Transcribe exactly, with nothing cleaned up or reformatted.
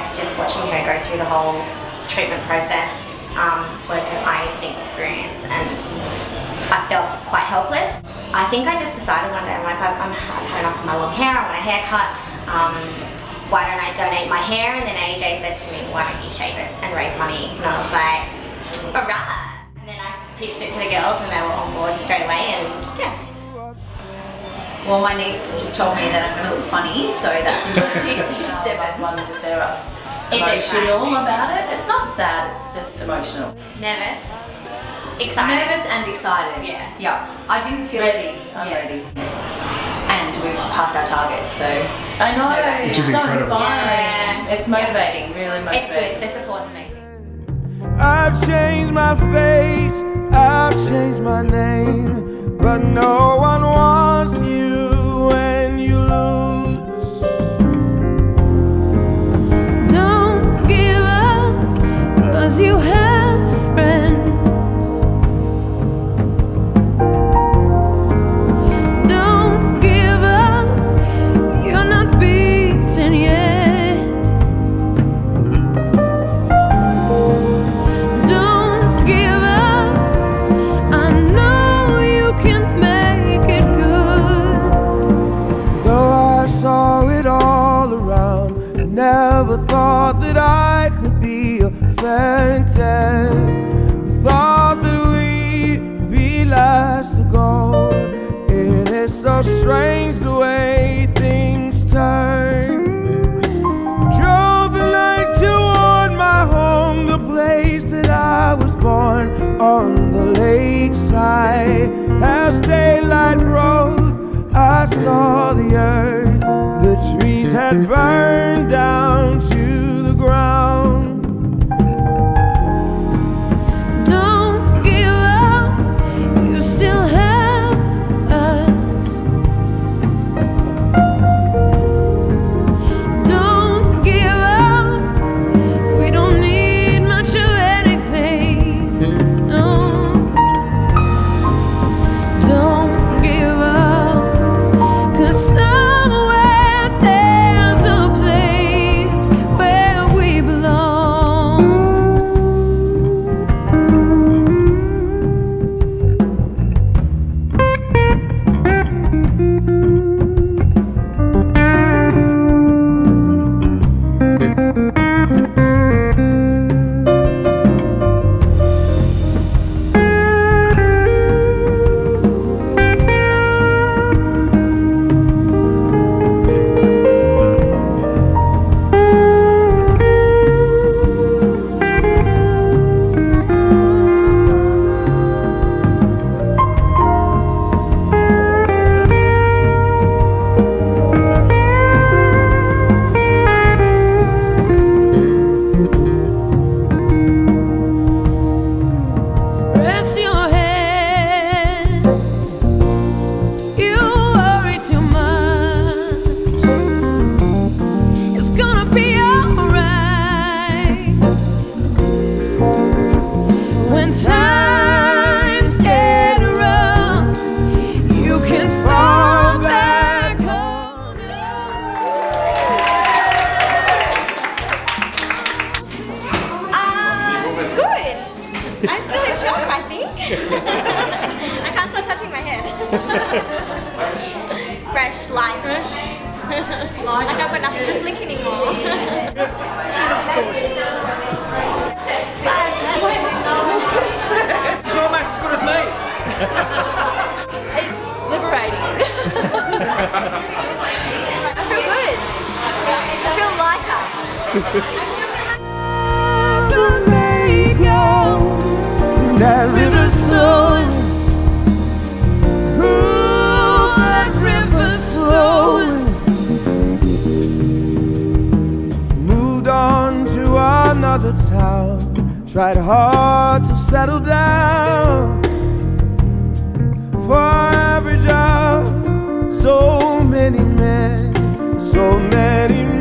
guess just watching her go through the whole treatment process um, was an eye-opening experience, and I felt quite helpless. I think I just decided one day, I'm like, I've, I'm, I've had enough of my long hair, I want a haircut. Um, why don't I donate my hair? And then A J said to me, why don't you shave it and raise money? And I was like, alright. And then I pitched it to the girls and they were on board straight away, and yeah. Well, my niece just told me that I'm going to look funny, so that's interesting. She's seven. One with her up. Emotional about it. It's not sad, it's just emotional. Nervous. Excited. Nervous and excited. Yeah. Yeah. I didn't feel ready. It. I'm yeah. ready. And we've passed our target, so. I know. It's, it's so inspiring. Yeah. It's motivating, yeah. really motivating. It's good. The support's amazing. I've changed my face, I've changed my name, but no one wants you. You have friends. Don't give up. You're not beaten yet. Don't give up. I know you can make it good. Though I saw it all around, never thought that I could be a thought that we'd be last to go. It is so strange the way things turn. Drove the night toward my home, the place that I was born, on the lakeside. As daylight broke, I saw the earth. The trees had burned down to the ground. I can't stop touching my hair. Fresh, light. I can't put nothing to flick anymore. It's almost as good as me. It's liberating. I feel good. I feel lighter. That river's flowing. Another town, tried hard to settle down. For every job, so many men, so many men.